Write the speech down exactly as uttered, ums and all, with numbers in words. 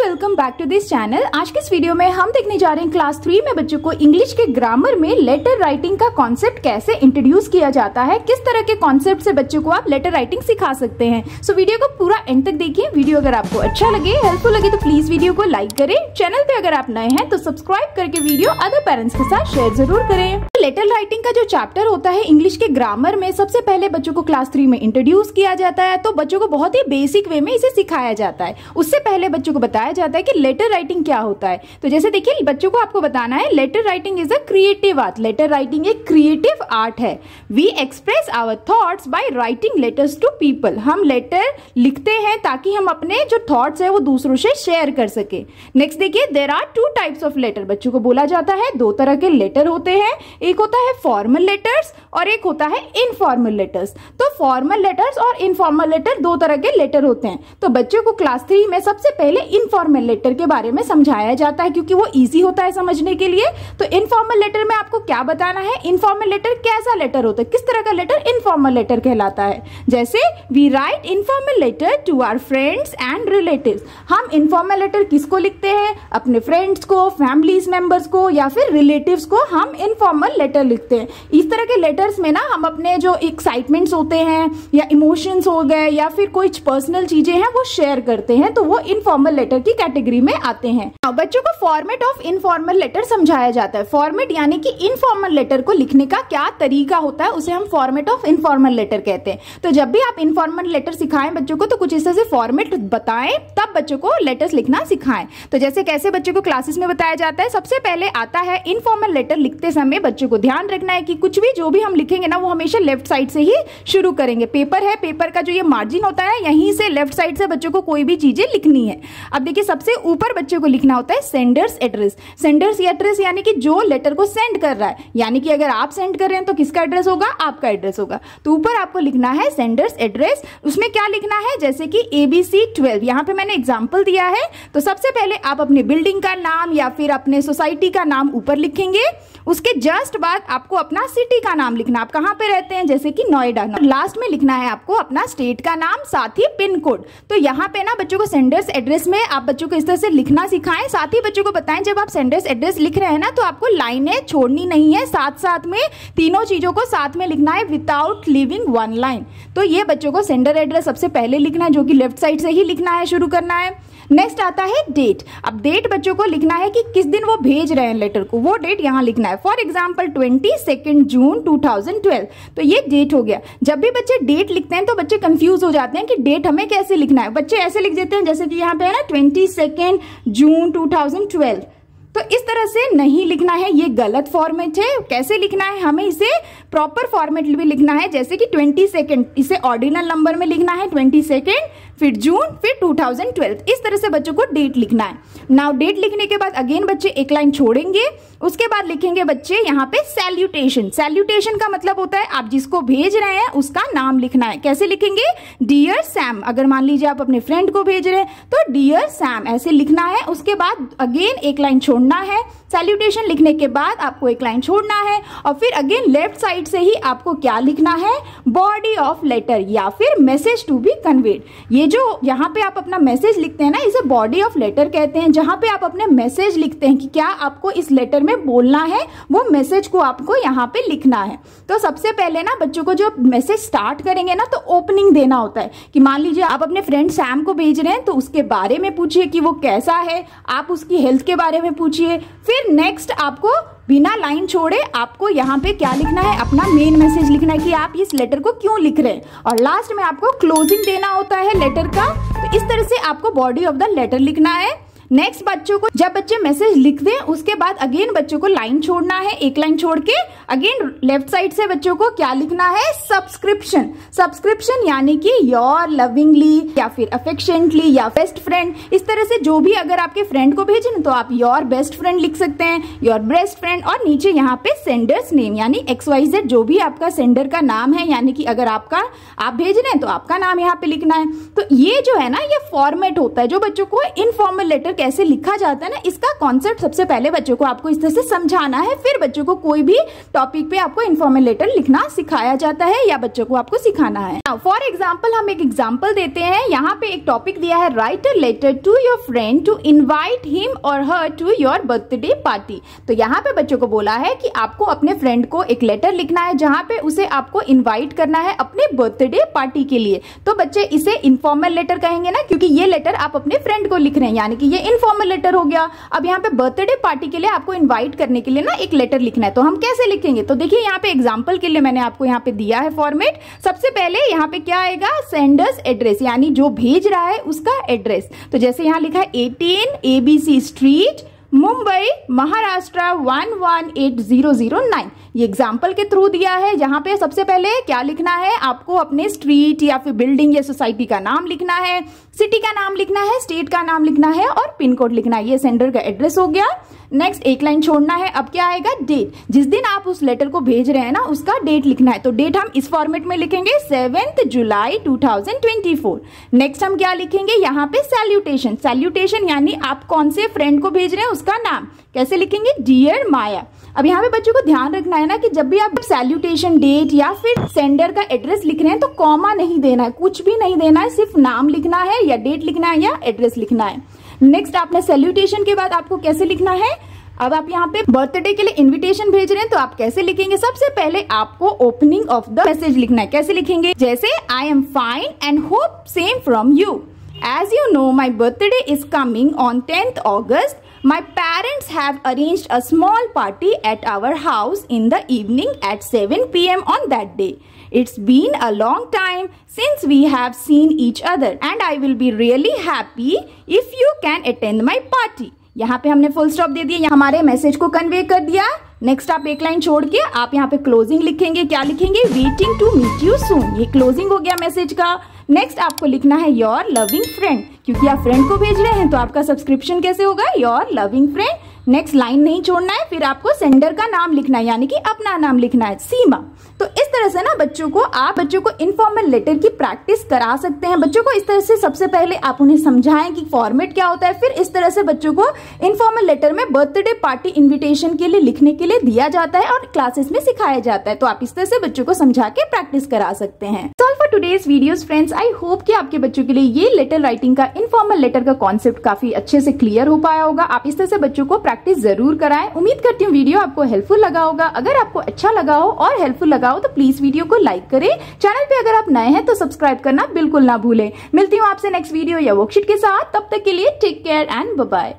Welcome back to this channel. आज के इस वीडियो में हम देखने जा रहे हैं क्लास थ्री में बच्चों को इंग्लिश के ग्रामर में लेटर राइटिंग का कॉन्सेप्ट कैसे इंट्रोड्यूस किया जाता है, किस तरह के कॉन्सेप्ट से बच्चों को आप लेटर राइटिंग सिखा सकते हैं। सो so, वीडियो को पूरा एंड तक देखिए। वीडियो अगर आपको अच्छा लगे, हेल्पफुल लगे तो प्लीज वीडियो को लाइक करें। चैनल पे अगर आप नए हैं तो सब्सक्राइब करके वीडियो अदर पेरेंट्स के साथ शेयर जरूर करें। लेटर राइटिंग का जो चैप्टर होता है इंग्लिश के ग्रामर में, सबसे पहले बच्चों को क्लास थ्री में इंट्रोड्यूस किया जाता है, तो बच्चों को बहुत ही बेसिक वे में इसे सिखाया जाता है। उससे पहले बच्चों को बताया जाता है कि लेटर राइटिंग क्या होता है। तो जैसे देखिए बच्चों को आपको बताना है, letter writing is a creative art. Letter writing एक क्रिएटिव आर्ट है। We express our thoughts by writing letters to people. हम लेटर लिखते हैं ताकि हम अपने जो थॉट्स है वो दूसरों से शेयर कर सके। नेक्स्ट देखिए, there are two types of letter. बच्चों को बोला जाता है दो तरह के लेटर होते हैं, एक होता है फॉर्मल लेटर्स और एक होता है इनफॉर्मल लेटर्स। तो फॉर्मल लेटर्स और इनफॉर्मल लेटर दो तरह के लेटर होते हैं। तो बच्चों को क्लास थ्री में सबसे पहले इनफॉर्मल लेटर के बारे में समझाया जाता है क्योंकि वो इजी होता है समझने के लिए। तो इनफॉर्मल लेटर में आपको क्या बताना है, इनफॉर्मल लेटर कैसा लेटर होता है, किस तरह का लेटर इनफॉर्मल लेटर कहलाता है। जैसे we write informal letter to our friends and relatives. हम इनफॉर्मल लेटर किसको लिखते हैं, अपने फ्रेंड्स को, फैमिलीज मेंबर्स को या फिर रिलेटिव्स को हम इनफॉर्मल लेटर लिखते हैं। इस तरह के लेटर्स में ना हम अपने जो एक्साइटमेंट्स होते हैं या इमोशंस हो गए या फिर कोई पर्सनल चीजें हैं वो शेयर करते हैं, तो वो इनफॉर्मल लेटर की कैटेगरी में आते हैं। बच्चों को फॉर्मेट ऑफ इनफॉर्मल लेटर समझाया जाता है। फॉर्मेट यानी कि इनफॉर्मल लेटर को लिखने का क्या तरीका होता है, उसे हम फॉर्मेट ऑफ इनफॉर्मल लेटर कहते हैं। तो जब भी आप इनफॉर्मल लेटर सिखाएं बच्चों को तो कुछ इस तरह से फॉर्मेट बताएं, तब बच्चों को लेटर्स लिखना सिखाएं। तो जैसे कैसे बच्चों को क्लासेस में बताया जाता है, सबसे पहले आता है इनफॉर्मल लेटर लिखते समय बच्चों को ध्यान रखना है कि कुछ भी जो भी हम लिखेंगे ना वो हमेशा लेफ्ट साइड से ही शुरू करेंगे। पेपर है, पेपर का जो ये मार्जिन होता है यहीं से लेफ्ट साइड से बच्चों को कोई भी चीजें लिखनी है। अब देखिए सबसे ऊपर बच्चों को लिखना होता है सेंडर्स एड्रेस। सेंडर्स एड्रेस यानी कि जो लेटर को सेंड कर रहा है, यानी कि अगर आप सेंड कर रहे हैं तो किसका एड्रेस होगा, आपका एड्रेस होगा। तो ऊपर आपको लिखना है सेंडर्स एड्रेस। उसमें क्या लिखना है, जैसे कि एबीसी ट्वेल्व, यहाँ पे मैंने एग्जाम्पल दिया है। तो सबसे पहले आप अपनी बिल्डिंग का नाम या फिर अपने सोसाइटी का नाम ऊपर लिखेंगे। उसके जस्ट बाद आपको अपना सिटी का नाम लिखना, आप कहाँ पे रहते हैं, जैसे कि नोएडा। लास्ट में लिखना है आपको अपना स्टेट का नाम, साथ ही पिन कोड। तो यहाँ पे ना बच्चों को सेंडर्स एड्रेस में आप बच्चों को इस तरह से लिखना सिखाएं। साथ ही बच्चों को बताएं जब आप सेंडर्स एड्रेस लिख रहे हैं ना तो आपको लाइनें छोड़नी नहीं है, साथ साथ में तीनों चीजों को साथ में लिखना है विदाउट लिविंग वन लाइन। तो ये बच्चों को सेंडर एड्रेस सबसे पहले लिखना है, जो कि लेफ्ट साइड से ही लिखना है, शुरू करना है। नेक्स्ट आता है डेट। अब डेट बच्चों को लिखना है कि किस दिन वो भेज रहे हैं लेटर को, वो डेट यहाँ लिखना है। फॉर एग्जाम्पल बाईस जून दो हज़ार बारह, तो ये डेट हो गया। जब भी बच्चे डेट लिखते हैं तो बच्चे कंफ्यूज हो जाते हैं कि डेट हमें कैसे लिखना है। बच्चे ऐसे लिख देते हैं जैसे कि यहाँ पे है ना बाईस जून दो हज़ार बारह, तो इस तरह से नहीं लिखना है, ये गलत फॉर्मेट है। कैसे लिखना है, हमें इसे प्रॉपर फॉर्मेट में लिखना है। जैसे कि बाईस, इसे ऑर्डिनल नंबर में लिखना है बाईस, फिर जून, फिर दो हज़ार बारह। इस तरह से बच्चों को डेट लिखना है। नाउ डेट लिखने के बाद अगेन बच्चे एक लाइन छोड़ेंगे, उसके बाद लिखेंगे बच्चे यहाँ पे सैल्यूटेशन। सैल्यूटेशन का मतलब होता है आप जिसको भेज रहे हैं उसका नाम लिखना है। कैसे लिखेंगे, डियर सैम। अगर मान लीजिए आप अपने फ्रेंड को भेज रहे हैं तो डियर सैम ऐसे लिखना है। उसके बाद अगेन एक लाइन छोड़ना है। सैल्यूटेशन लिखने के बाद आपको एक लाइन छोड़ना है और फिर अगेन लेफ्ट साइड से ही आपको क्या लिखना है, बॉडी ऑफ लेटर या फिर मैसेज टू बी कन्वेड। ये जो यहाँ पे आप अपना मैसेज लिखते हैं ना, इसे बॉडी ऑफ लेटर कहते हैं, जहाँ पे आप अपने मैसेज लिखते हैं कि क्या आपको इस लेटर में बोलना है, वो मैसेज को आपको यहाँ पे लिखना है। तो सबसे पहले ना बच्चों को जो मैसेज स्टार्ट करेंगे ना तो ओपनिंग देना होता है कि मान लीजिए आप अपने फ्रेंड सैम को भेज रहे हैं तो उसके बारे में पूछिए कि वो कैसा है, आप उसकी हेल्थ के बारे में पूछिए। फिर नेक्स्ट आपको बिना लाइन छोड़े आपको यहाँ पे क्या लिखना है, अपना मेन मैसेज लिखना है कि आप इस लेटर को क्यों लिख रहे हैं, और लास्ट में आपको क्लोजिंग देना होता है लेटर का। तो इस तरह से आपको बॉडी ऑफ द लेटर लिखना है। नेक्स्ट बच्चों को जब बच्चे मैसेज लिख दें उसके बाद अगेन बच्चों को लाइन छोड़ना है। एक लाइन छोड़ के अगेन लेफ्ट साइड से बच्चों को क्या लिखना है, सब्सक्रिप्शन। सब्सक्रिप्शन यानी कि योर लविंगली या फिर अफेक्शनेटली या बेस्ट फ्रेंड। इस तरह से जो भी अगर आपके फ्रेंड को भेजें ना तो आप योर बेस्ट फ्रेंड लिख सकते हैं, योर बेस्ट फ्रेंड, और नीचे यहाँ पे सेंडर्स नेम यानी एक्स वाई जेड, जो भी आपका सेंडर का नाम है, यानी कि अगर आपका आप भेज रहे हैं तो आपका नाम यहाँ पे लिखना है। तो ये जो है ना ये फॉर्मेट होता है जो बच्चों को इनफॉर्मल लेटर कैसे लिखा जाता है ना, इसका कॉन्सेप्ट सबसे पहले बच्चों को आपको इस तरह से समझाना है, फिर बच्चों को कोई भी टॉपिक पे आपको इन्फॉर्मल लेटर लिखना सिखाया जाता है या बच्चों को आपको सिखाना है। फॉर एग्जाम्पल हम एक एग्जाम्पल देते हैं, यहाँ पे एक टॉपिक दिया है, write a letter to your friend to invite him और her to your birthday party. तो यहाँ पे बच्चों को बोला है कि आपको अपने फ्रेंड को एक लेटर लिखना है जहाँ पे उसे आपको इन्वाइट करना है अपने बर्थडे पार्टी के लिए। तो बच्चे इसे इनफॉर्मल लेटर कहेंगे ना, क्योंकि ये लेटर आप अपने फ्रेंड को लिख रहे हैं, यानी कि ये इनफॉर्मल लेटर हो गया। अब यहाँ पे बर्थडे पार्टी के लिए आपको इन्वाइट करने के लिए ना एक लेटर लिखना है, तो हम कैसे लिखेंगे? तो देखिए यहाँ पे एग्जाम्पल के लिए मैंने आपको यहाँ पे दिया है फॉर्मेट। सबसे पहले यहाँ पे क्या आएगा, सेंडर्स एड्रेस, यानी जो भेज रहा है उसका एड्रेस। तो जैसे यहाँ लिखा है eighteen A B C street Mumbai Maharashtra one one eight zero zero nine. ये एग्जाम्पल के थ्रू दिया है। यहाँ पे सबसे पहले क्या लिखना है आपको, अपने स्ट्रीट या फिर बिल्डिंग या सोसाइटी का नाम लिखना है, सिटी का नाम लिखना है, स्टेट का नाम लिखना है और पिन कोड लिखना है। ये सेंडर का एड्रेस हो गया। नेक्स्ट एक लाइन छोड़ना है। अब क्या आएगा, डेट, जिस दिन आप उस लेटर को भेज रहे हैं ना उसका डेट लिखना है। तो डेट हम इस फॉर्मेट में लिखेंगे seventh July two thousand twenty four. Next हम क्या लिखेंगे यहाँ पे, सैल्यूटेशन। सैल्यूटेशन यानी आप कौन से फ्रेंड को भेज रहे हैं उसका नाम कैसे लिखेंगे, डियर माया। अब यहाँ पे बच्चों को ध्यान रखना है ना कि जब भी आप सैल्यूटेशन, डेट या फिर सेंडर का एड्रेस लिख रहे हैं तो कॉमा नहीं देना है, कुछ भी नहीं देना है, सिर्फ नाम लिखना है या डेट लिखना है या एड्रेस लिखना है। नेक्स्ट आपने सैल्यूटेशन के बाद आपको कैसे लिखना है, अब आप यहाँ पे बर्थडे के लिए इनविटेशन भेज रहे हैं तो आप कैसे लिखेंगे? सबसे पहले आपको ओपनिंग ऑफ द मैसेज लिखना है। कैसे लिखेंगे, जैसे I am fine and hope same from you, as you know my birthday is coming on tenth August, My parents have arranged a small party at our house in the evening at seven p m on that day. It's been a long time since we have seen each other, and I will be really happy if you can attend my party. यहाँ पे हमने full stop दे दिया, हमारे message को convey कर दिया। Next आप एक लाइन छोड़ के आप यहाँ पे क्लोजिंग लिखेंगे। क्या लिखेंगे, waiting to meet you soon. ये क्लोजिंग हो गया मैसेज का। नेक्स्ट आपको लिखना है योर लविंग फ्रेंड, क्योंकि आप फ्रेंड को भेज रहे हैं तो आपका सब्सक्रिप्शन कैसे होगा, your loving friend. Next line नहीं छोड़ना है। फिर आपको सेंडर का नाम लिखना है, यानी कि अपना नाम लिखना है, सीमा। तो इस तरह से ना बच्चों को आप बच्चों को इनफॉर्मल लेटर की प्रैक्टिस करा सकते हैं। बच्चों को इस तरह से सबसे पहले आप उन्हें समझाएं कि फॉर्मेट क्या होता है, फिर इस तरह से बच्चों को इनफॉर्मल लेटर में बर्थडे पार्टी इन्विटेशन के लिए लिखने के लिए दिया जाता है और क्लासेस में सिखाया जाता है। तो आप इस तरह से बच्चों को समझा के प्रैक्टिस करा सकते हैं। Today's videos friends, I hope कि आपके बच्चों के लिए ये लेटर राइटिंग का, इनफॉर्मल लेटर का कॉन्सेप्ट काफी अच्छे से क्लियर हो पाया होगा। आप इस तरह से बच्चों को प्रैक्टिस जरूर कराएं। उम्मीद करती हूँ वीडियो आपको हेल्पफुल लगा होगा। अगर आपको अच्छा लगा हो और हेल्पफुल लगा हो तो प्लीज वीडियो को लाइक करें। चैनल पे अगर आप नए हैं तो सब्सक्राइब करना बिल्कुल ना भूलें। मिलती हूँ आपसे नेक्स्ट वीडियो या वर्कशीट के साथ। तब तक के लिए take care and bye bye.